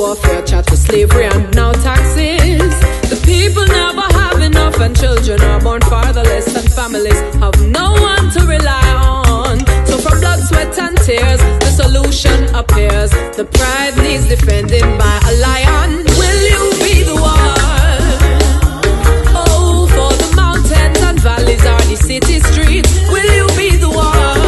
warfare, chattel slavery and now taxes. The people never have enough and children are born fatherless and families have no one to rely on. So from blood, sweat and tears, the solution appears. The pride needs defending by a lion. Will you be the one? Oh, for the mountains and valleys are the city streets. Will you be the one?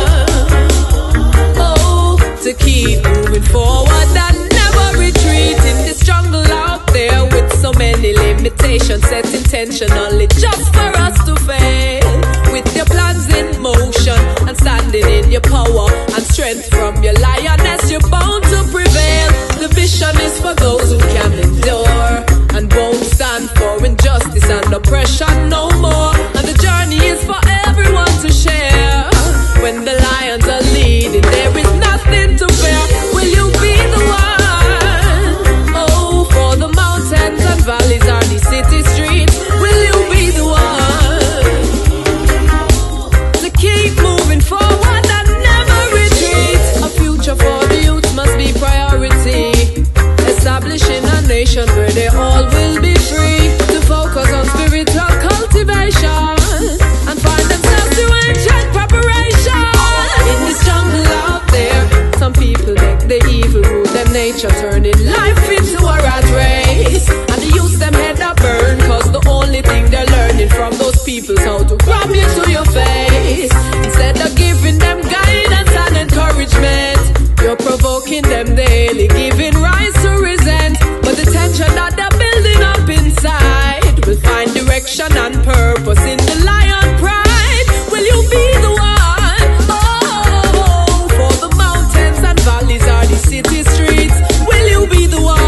Oh, to keep moving forward and never retreat in this jungle out there with so many limitations set intentionally just for us to fail. With your plans in motion and standing in your power and strength from your lioness, you're bound to prevail. The vision is for those who can endure and won't stand for injustice and oppression no more. And the journey is for everyone to share. When the lions are leading, there is nothing to fear. Will you be the one? Oh, for the mountains and valleys are the city streets. Will you be the one to keep moving forward and never retreat? A future for the youth must be priority. Establishing a nation where they all will be free to focus on spiritual cultivation and find themselves to ancient preparation. In this jungle out there, some people make the evil rule their nature, turning life into a rat race. And they use them head up burn, cause the only thing they're learning from those people's how to grab you to your face. Instead of giving them guidance and encouragement, you're provoking them daily, giving rise to resent. But the tension that they're building up inside will find direction and purpose in the lion pride. Will you be the one? Oh, for the mountains and valleys are the city streets. Will you be the one?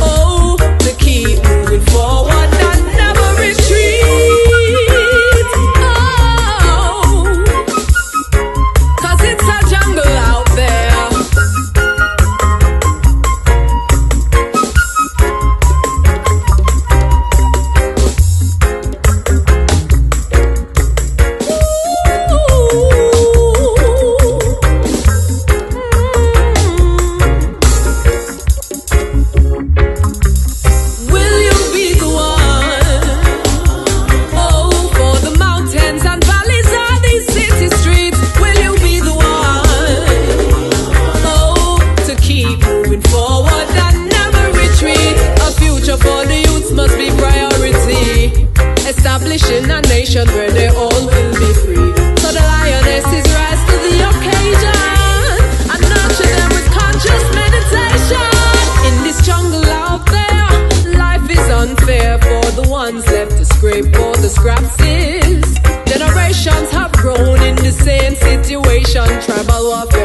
Oh, to keep moving forward and never retreat. Oh, cause it's a jungle out there. Will you be the one? Oh, for the mountains and valleys are these city streets. Will you be the one? Oh, to keep moving forward and never retreat. A future for the youth must be priority. Establishing a nation where they all will be free. So the lionesses rise to the occasion and nurture them with conscious meditation. In this jungle out there, life is unfair for the ones left to scrape for the scraps. Generations have grown in the same situation. Tribal warfare